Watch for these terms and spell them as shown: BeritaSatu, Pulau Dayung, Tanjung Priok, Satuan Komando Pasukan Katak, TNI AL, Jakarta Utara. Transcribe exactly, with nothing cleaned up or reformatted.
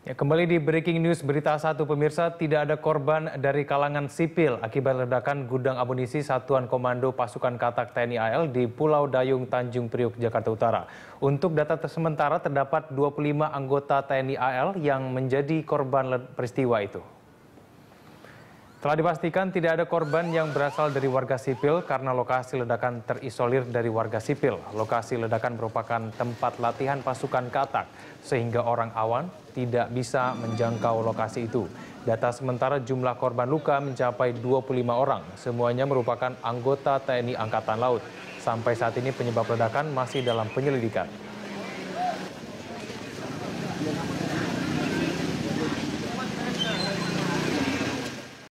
Ya, kembali di Breaking News Berita satu, pemirsa, tidak ada korban dari kalangan sipil akibat ledakan gudang amunisi Satuan Komando Pasukan Katak T N I A L di Pulau Dayung, Tanjung Priok, Jakarta Utara. Untuk data sementara terdapat dua puluh lima anggota T N I A L yang menjadi korban peristiwa itu. Telah dipastikan tidak ada korban yang berasal dari warga sipil karena lokasi ledakan terisolir dari warga sipil. Lokasi ledakan merupakan tempat latihan pasukan katak sehingga orang awam tidak bisa menjangkau lokasi itu. Data sementara jumlah korban luka mencapai dua puluh lima orang. Semuanya merupakan anggota T N I Angkatan Laut. Sampai saat ini penyebab ledakan masih dalam penyelidikan.